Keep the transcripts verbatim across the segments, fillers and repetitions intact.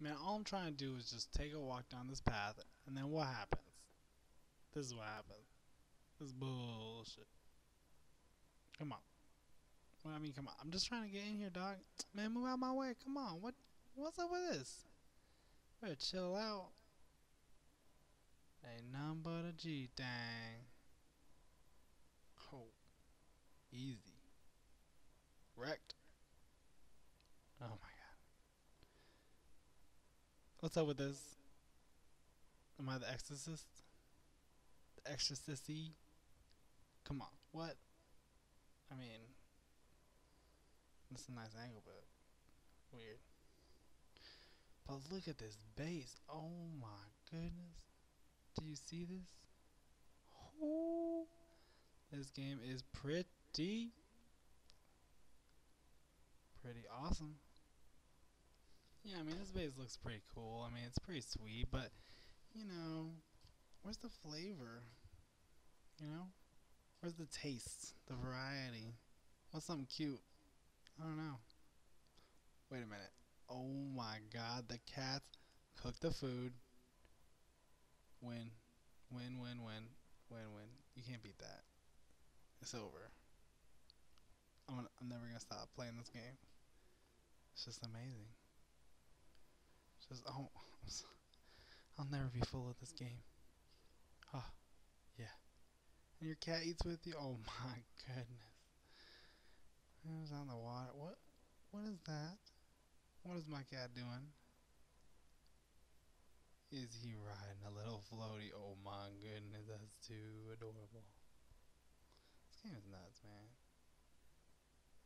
Man, all I'm trying to do is just take a walk down this path, and then what happens? This is what happens. This is bullshit. Come on. Well, I mean, come on. I'm just trying to get in here, dog. Man, move out of my way. Come on. What? What's up with this? Better chill out. Ain't nothing but a G thing. Oh. Easy. Wrecked. Oh my god. What's up with this? Am I the exorcist? The exorcist-y? Come on. What? I mean, that's a nice angle, but weird. But look at this base. Oh my goodness. Do you see this? Oh, this game is pretty, pretty awesome. Yeah, I mean, this base looks pretty cool. I mean, it's pretty sweet, but, you know, where's the flavor? You know? Where's the taste? The variety? What's something cute? I don't know. Wait a minute. Oh my god, the cats cook the food. Win. Win, win, win. Win, win. You can't beat that. It's over. I'm, gonna, I'm never gonna stop playing this game. It's just amazing. It's just, oh, I'm so, I'll never be full of this game. Ah, oh, yeah. And your cat eats with you? Oh my goodness. It was on the water. What? What is that? What is my cat doing? Is he riding a little floaty? Oh my goodness, that's too adorable. This game is nuts, man.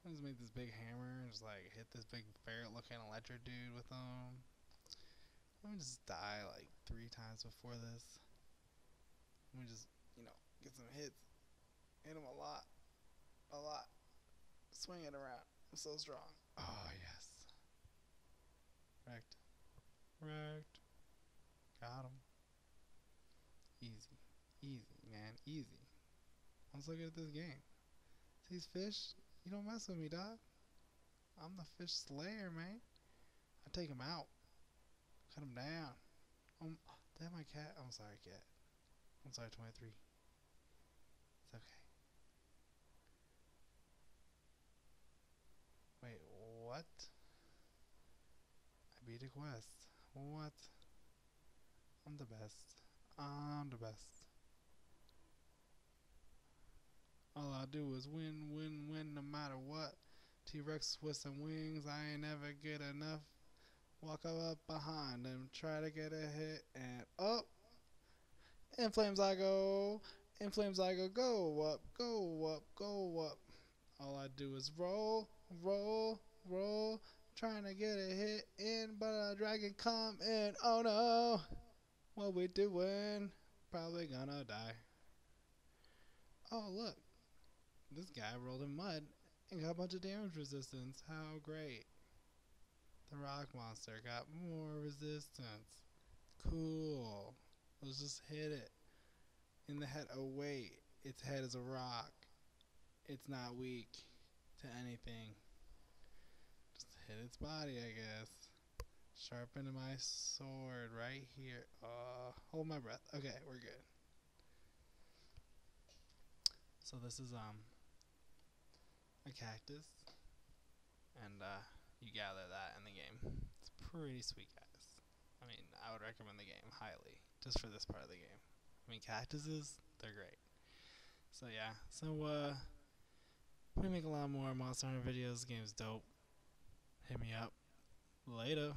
I just made this big hammer and just like hit this big ferret looking electric dude with them. Let me just die like three times before this. Let me just, you know, get some hits. Hit him a lot. A lot. Swing it around. I'm so strong. Oh, yes. Wrecked. Wrecked. Got him. Easy. Easy, man. Easy. I'm so good at this game. These fish, you don't mess with me, dog. I'm the fish slayer, man. I take him out. Cut him down. Um, that my cat. I'm sorry, cat. I'm sorry, twenty-three. It's okay. Wait, what? I beat a quest. What? I'm the best. I'm the best. All I do is win, win, win, no matter what. T-Rex with some wings, I ain't ever good enough. Walk up behind him, try to get a hit, and up. In flames I go. In flames I go. Go up, go up, go up. All I do is roll, roll, roll. Trying to get a hit in, but a dragon come in. Oh no. What we doing? Probably gonna die. Oh look. This guy rolled in mud and got a bunch of damage resistance. How great. The rock monster got more resistance. Cool. Let's just hit it. In the head. Oh wait. Its head is a rock. It's not weak to anything. Just hit its body, I guess. Sharpen my sword right here. Uh, hold my breath. Okay, we're good. So this is um a cactus. And uh you gather that in the game. It's pretty sweet, guys. I mean, I would recommend the game highly, just for this part of the game. I mean, cactuses, they're great. So yeah, so uh, we make a lot more Monster Hunter videos. This game's dope. Hit me up. Later.